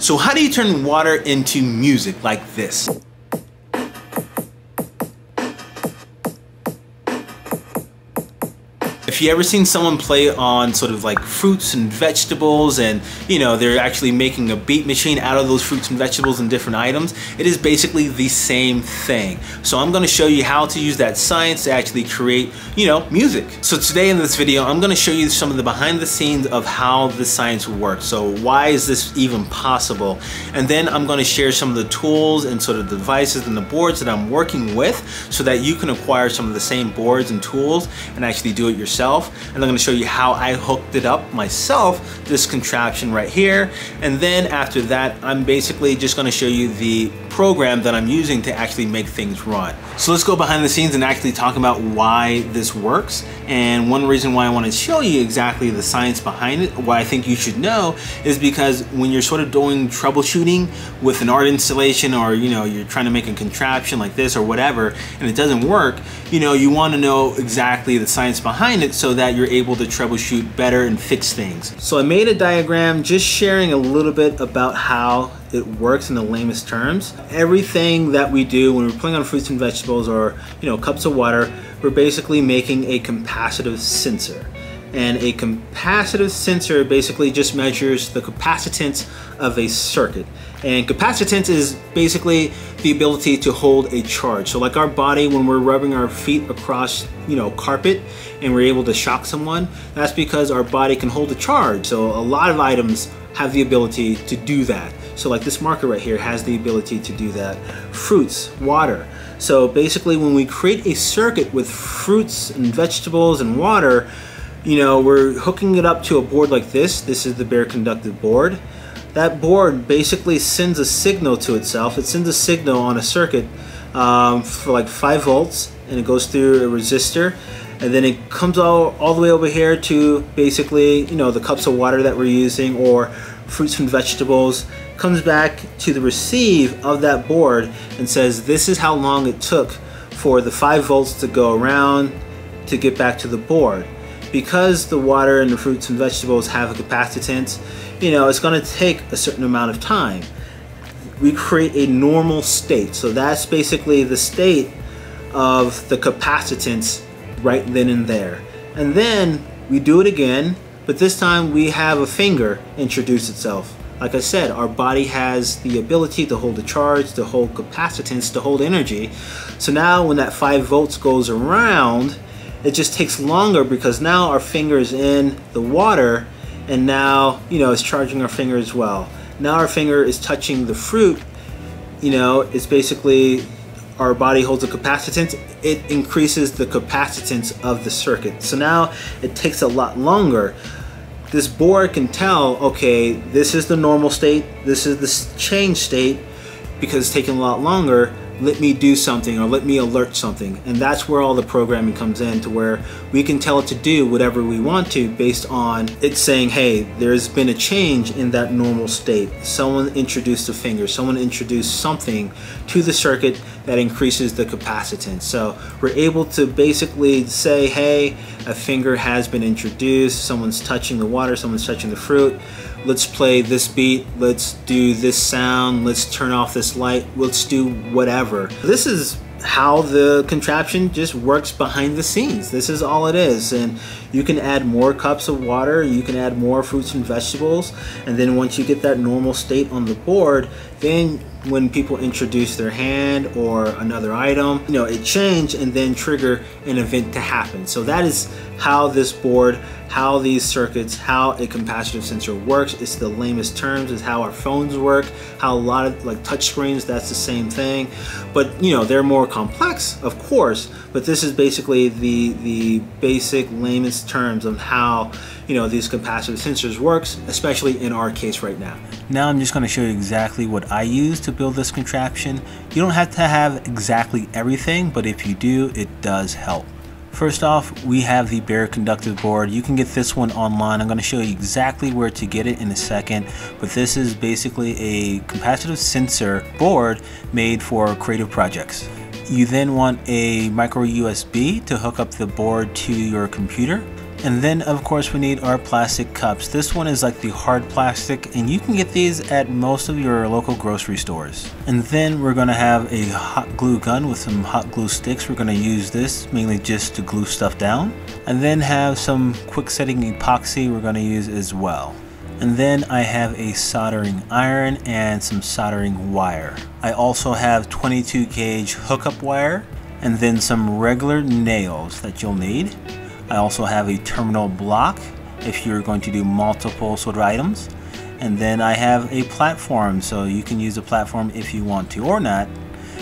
So how do you turn water into music like this? If you ever seen someone play on sort of like fruits and vegetables and, you know, they're actually making a beat machine out of those fruits and vegetables and different items, it is basically the same thing. So I'm gonna show you how to use that science to actually create, you know, music. So today in this video, I'm gonna show you some of the behind the scenes of how the science works. So why is this even possible? And then I'm gonna share some of the tools and sort of the devices and the boards that I'm working with so that you can acquire some of the same boards and tools and actually do it yourself. And I'm going to show you how I hooked it up myself, this contraption right here. And then after that, I'm basically just going to show you the program that I'm using to actually make things run. So let's go behind the scenes and actually talk about why this works. And one reason why I want to show you exactly the science behind it, what I think you should know, is because when you're sort of doing troubleshooting with an art installation, or, you know, you're trying to make a contraption like this or whatever, and it doesn't work, you know, you want to know exactly the science behind it so that you're able to troubleshoot better and fix things. So I made a diagram just sharing a little bit about how it works in the lamest terms. Everything that we do when we're playing on fruits and vegetables or, you know, cups of water, we're basically making a capacitive sensor. And a capacitive sensor basically just measures the capacitance of a circuit. And capacitance is basically the ability to hold a charge. So like our body, when we're rubbing our feet across, you know, carpet and we're able to shock someone, that's because our body can hold a charge. So a lot of items have the ability to do that. So like this marker right here has the ability to do that. Fruits, water. So basically when we create a circuit with fruits and vegetables and water, you know, we're hooking it up to a board like this. This is the Bare Conductive board. That board basically sends a signal to itself. It sends a signal on a circuit for like 5 volts, and it goes through a resistor, and then it comes all the way over here to basically, you know, the cups of water that we're using or fruits and vegetables, comes back to the receive of that board and says this is how long it took for the 5 volts to go around to get back to the board. Because the water and the fruits and vegetables have a capacitance, you know, it's going to take a certain amount of time. We create a normal state. So that's basically the state of the capacitance right then and there. And then we do it again, but this time we have a finger introduce itself. Like I said, our body has the ability to hold a charge, to hold capacitance, to hold energy. So now when that 5 volts goes around, it just takes longer because now our finger is in the water, and now, you know, it's charging our finger as well. Now our finger is touching the fruit, you know, it's basically our body holds a capacitance, it increases the capacitance of the circuit. So now it takes a lot longer. This board can tell, okay, this is the normal state, this is the change state, because it's taking a lot longer. Let me do something, or let me alert something. And that's where all the programming comes in, to where we can tell it to do whatever we want to based on it saying, hey, there's been a change in that normal state. Someone introduced a finger, someone introduced something to the circuit that increases the capacitance. So we're able to basically say, hey, a finger has been introduced, someone's touching the water, someone's touching the fruit. Let's play this beat, let's do this sound, let's turn off this light, let's do whatever. This is how the contraption just works behind the scenes. This is all it is, and you can add more cups of water, you can add more fruits and vegetables, and then once you get that normal state on the board, then when people introduce their hand or another item, you know, it changes and then trigger an event to happen. So that is how this board, how these circuits, how a capacitive sensor works. It's the lamest terms, is how our phones work, how a lot of like touch screens, that's the same thing. But, you know, they're more complex, of course, but this is basically the basic lamest terms of how, you know, these capacitive sensors works, especially in our case right now. Now I'm just going to show you exactly what I use to build this contraption. You don't have to have exactly everything, but if you do, it does help. First off, we have the Bare Conductive board. You can get this one online. I'm going to show you exactly where to get it in a second, but this is basically a capacitive sensor board made for creative projects. You then want a micro USB to hook up the board to your computer. And then of course we need our plastic cups. This one is like the hard plastic, and you can get these at most of your local grocery stores. And then we're gonna have a hot glue gun with some hot glue sticks. We're gonna use this mainly just to glue stuff down. And then have some quick setting epoxy we're gonna use as well. And then I have a soldering iron and some soldering wire. I also have 22 gauge hookup wire and then some regular nails that you'll need. I also have a terminal block if you're going to do multiple solder items. And then I have a platform, so you can use a platform if you want to or not.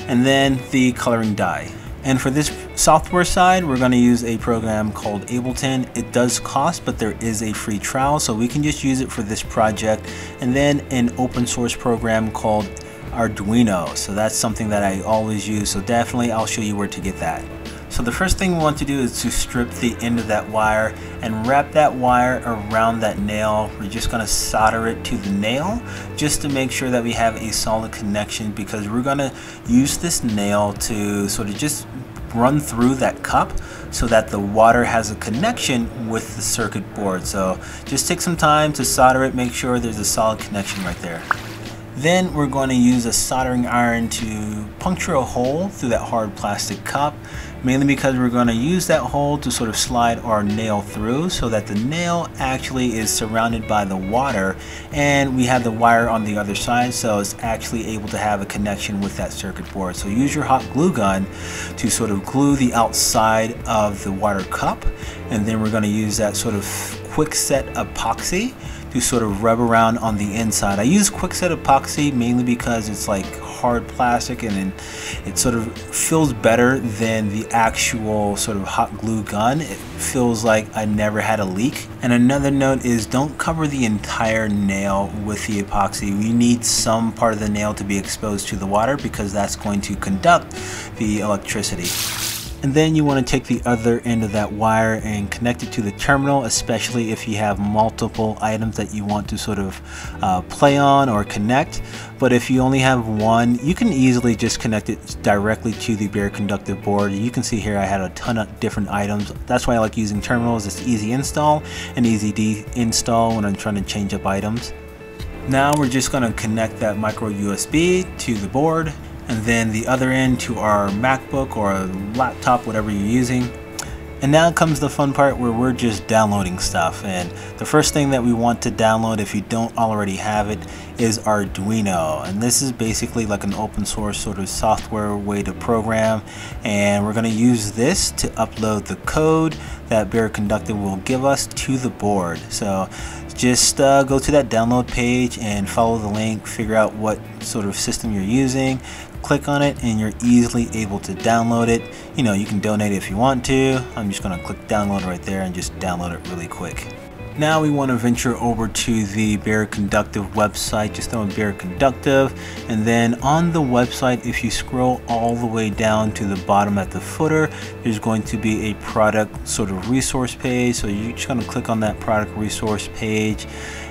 And then the coloring die. And for this software side, we're going to use a program called Ableton. It does cost, but there is a free trial, so we can just use it for this project. And then an open source program called Arduino. So that's something that I always use. So definitely I'll show you where to get that. So the first thing we want to do is to strip the end of that wire and wrap that wire around that nail. We're just going to solder it to the nail just to make sure that we have a solid connection, because we're going to use this nail to sort of just run through that cup so that the water has a connection with the circuit board. So just take some time to solder it, make sure there's a solid connection right there. Then we're going to use a soldering iron to puncture a hole through that hard plastic cup, mainly because we're going to use that hole to sort of slide our nail through so that the nail actually is surrounded by the water, and we have the wire on the other side, so it's actually able to have a connection with that circuit board. So use your hot glue gun to sort of glue the outside of the water cup, and then we're going to use that sort of quick set epoxy to sort of rub around on the inside. I use quick set epoxy mainly because it's like hard plastic and then it sort of feels better than the actual sort of hot glue gun. It feels like I never had a leak. And another note is, don't cover the entire nail with the epoxy. You need some part of the nail to be exposed to the water because that's going to conduct the electricity. And then you want to take the other end of that wire and connect it to the terminal, especially if you have multiple items that you want to sort of play on or connect. But if you only have one, you can easily just connect it directly to the Bare Conductive board. You can see here I had a ton of different items. That's why I like using terminals. It's easy install and easy de-install when I'm trying to change up items. Now we're just going to connect that micro USB to the board, and then the other end to our MacBook or a laptop, whatever you're using. And now comes the fun part where we're just downloading stuff. And the first thing that we want to download, if you don't already have it, is Arduino. And this is basically like an open source sort of software way to program. And we're gonna use this to upload the code that Bare Conductive will give us to the board. So just go to that download page and follow the link, figure out what sort of system you're using, click on it, and you're easily able to download it. You know, you can donate if you want to. I'm just gonna click download right there and just download it really quick. Now we want to venture over to the Bare Conductive website. Just throw in Bare Conductive, and then on the website, if you scroll all the way down to the bottom at the footer, there's going to be a product sort of resource page. So you're just going to click on that product resource page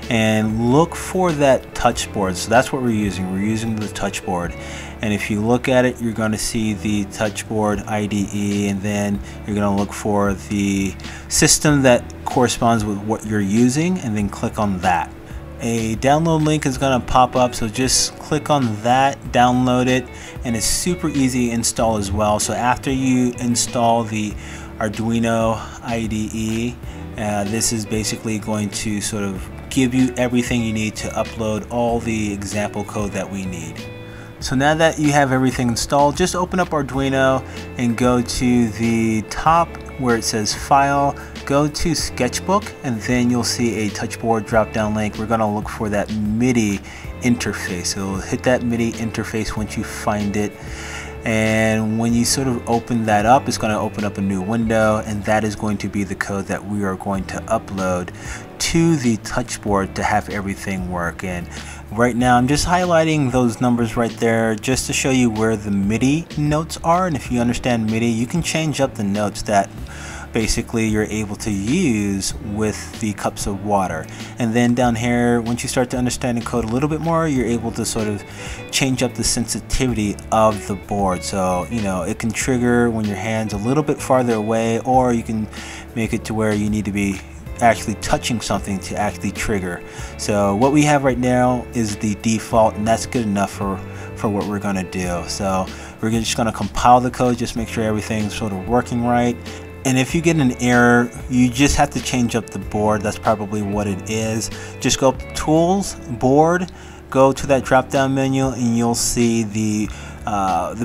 and look for that touch board. So that's what we're using. We're using the touch board. And if you look at it, you're going to see the touchboard IDE, and then you're going to look for the system that corresponds with what you're using, and then click on that. A download link is going to pop up, so just click on that, download it, and it's super easy to install as well. So after you install the Arduino IDE, this is basically going to sort of give you everything you need to upload all the example code that we need. So now that you have everything installed, just open up Arduino and go to the top where it says File, go to Sketchbook, and then you'll see a touchboard drop-down link. We're going to look for that MIDI interface. So hit that MIDI interface once you find it. And when you sort of open that up, it's going to open up a new window, and that is going to be the code that we are going to upload to the touchboard to have everything work. And right now I'm just highlighting those numbers right there just to show you where the MIDI notes are. And if you understand MIDI, you can change up the notes that basically you're able to use with the cups of water. And then down here, once you start to understand the code a little bit more, you're able to sort of change up the sensitivity of the board. So, you know, it can trigger when your hand's a little bit farther away, or you can make it to where you need to be actually touching something to actually trigger. So what we have right now is the default, and that's good enough for what we're going to do. So we're just going to compile the code, just make sure everything's sort of working right. And if you get an error, you just have to change up the board. That's probably what it is. Just go up to Tools, Board, go to that drop down menu, and you'll see the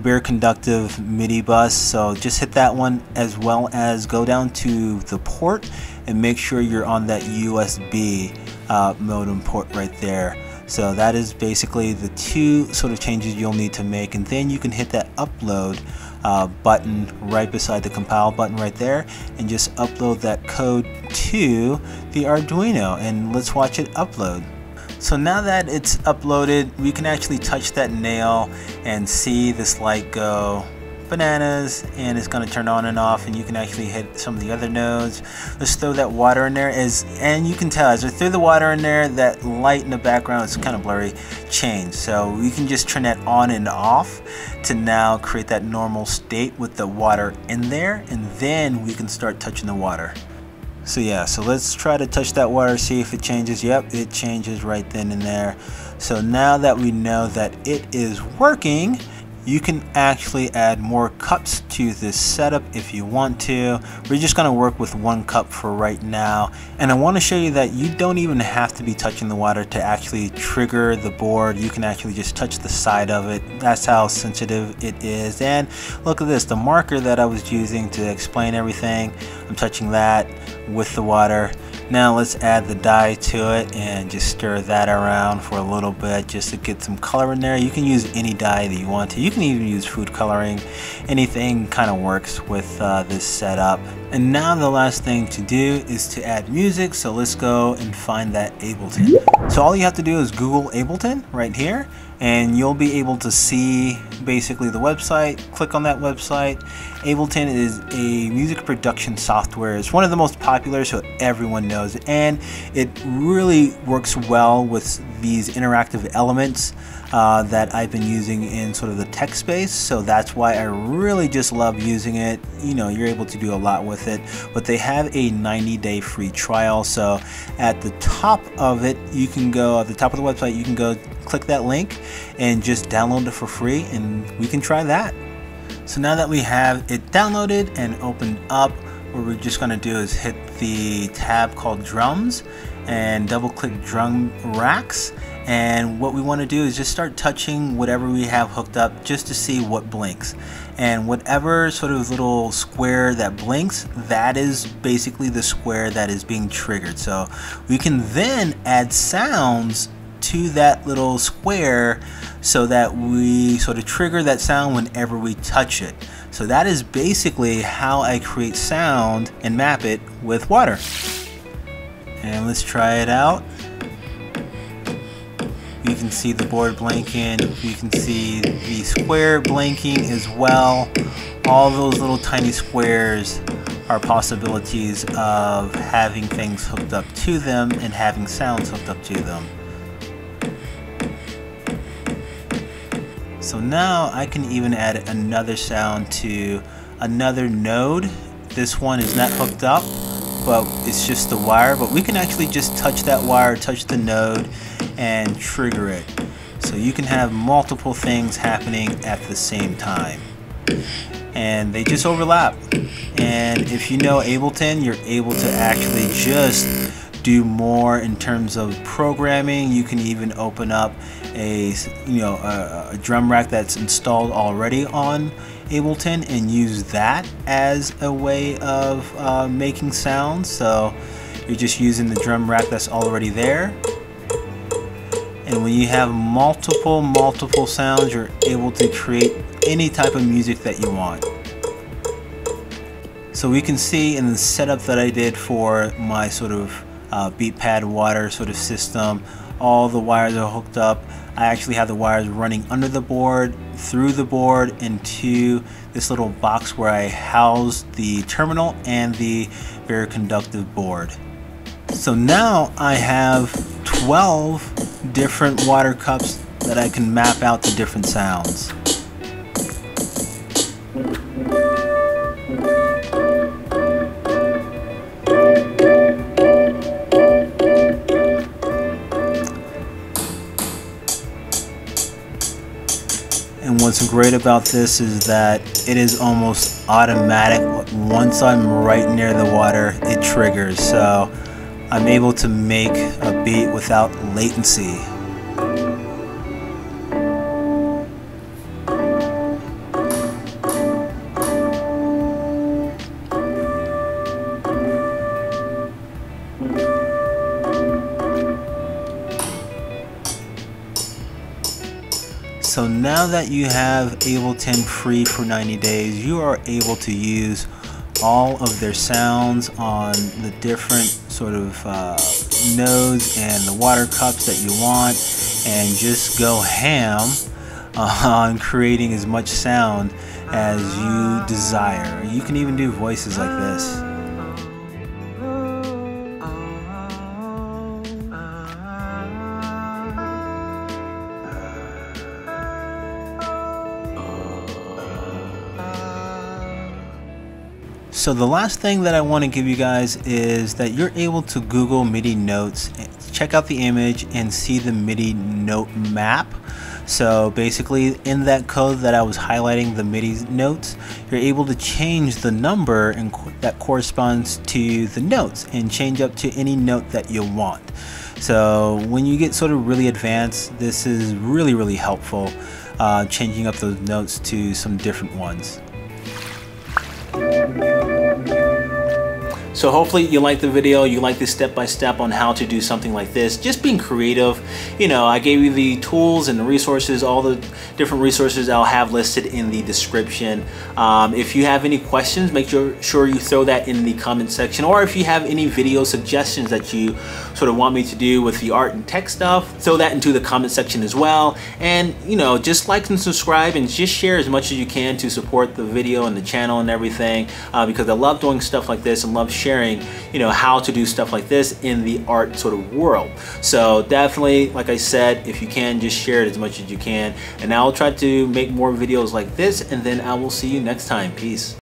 Bare Conductive MIDI bus. So just hit that one, as well as go down to the port and make sure you're on that USB modem port right there. So that is basically the two sort of changes you'll need to make, and then you can hit that upload button right beside the compile button right there, and just upload that code to the Arduino, and let's watch it upload. So now that it's uploaded, we can actually touch that nail and see this light go bananas, and it's going to turn on and off, and you can actually hit some of the other nodes. Let's throw that water in there, and you can tell as I threw the water in there, that light in the background is kind of blurry, changed. So we can just turn that on and off to now create that normal state with the water in there, and then we can start touching the water. So yeah, so let's try to touch that water, see if it changes. Yep, it changes right then and there. So now that we know that it is working, you can actually add more cups to this setup if you want to. We're just going to work with one cup for right now, and I want to show you that you don't even have to be touching the water to actually trigger the board. You can actually just touch the side of it. That's how sensitive it is. And look at this, the marker that I was using to explain everything, I'm touching that with the water. Now let's add the dye to it and just stir that around for a little bit just to get some color in there. You can use any dye that you want to. You can even use food coloring. Anything kind of works with this setup. And now the last thing to do is to add music. So let's go and find that Ableton. So all you have to do is Google Ableton right here, and you'll be able to see basically the website. Click on that website. Ableton is a music production software. It's one of the most popular, so everyone knows, and it really works well with these interactive elements that I've been using in sort of the tech space. So that's why I really just love using it. You know, you're able to do a lot with it, but they have a 90-day free trial. So at the top of it, you can go, at the top of the website, you can go click that link and just download it for free, and we can try that. So now that we have it downloaded and opened up, what we're just going to do is hit the tab called Drums and double click Drum Racks, and what we want to do is just start touching whatever we have hooked up just to see what blinks. And whatever sort of little square that blinks, that is basically the square that is being triggered. So we can then add sounds to that little square so that we sort of trigger that sound whenever we touch it. So that is basically how I create sound and map it with water. And let's try it out. You can see the board blinking, you can see the square blinking as well. All those little tiny squares are possibilities of having things hooked up to them and having sounds hooked up to them. So now I can even add another sound to another node. This one is not hooked up, but it's just the wire, but we can actually just touch that wire, touch the node, and trigger it. So you can have multiple things happening at the same time, and they just overlap. And if you know Ableton, you're able to actually just do more in terms of programming. You can even open up a drum rack that's installed already on Ableton and use that as a way of making sounds. So you're just using the drum rack that's already there, and when you have multiple sounds, you're able to create any type of music that you want. So we can see in the setup that I did for my sort of beat pad water sort of system, all the wires are hooked up. I actually have the wires running under the board, through the board, into this little box where I house the terminal and the bare conductive board. So now I have 12 different water cups that I can map out to different sounds. And what's great about this is that it is almost automatic. Once I'm right near the water, it triggers. So I'm able to make a beat without latency. So now that you have Ableton free for 90 days, you are able to use all of their sounds on the different sort of nodes and the water cups that you want, and just go ham on creating as much sound as you desire. You can even do voices like this. So the last thing that I want to give you guys is that you're able to Google MIDI notes, check out the image, and see the MIDI note map. So basically in that code that I was highlighting the MIDI notes, you're able to change the number and that corresponds to the notes and change up to any note that you want. So when you get sort of really advanced, this is really, really helpful, changing up those notes to some different ones. So hopefully you like the video, you like the step-by-step on how to do something like this, just being creative. You know, I gave you the tools and the resources, all the different resources I'll have listed in the description. If you have any questions, make sure you throw that in the comment section, or if you have any video suggestions that you sort of want me to do with the art and tech stuff, throw that into the comment section as well. And, you know, just like and subscribe and just share as much as you can to support the video and the channel and everything, because I love doing stuff like this and love sharing, you know, how to do stuff like this in the art sort of world. So definitely, like I said, if you can, just share it as much as you can, and I'll try to make more videos like this, and then I will see you next time. Peace.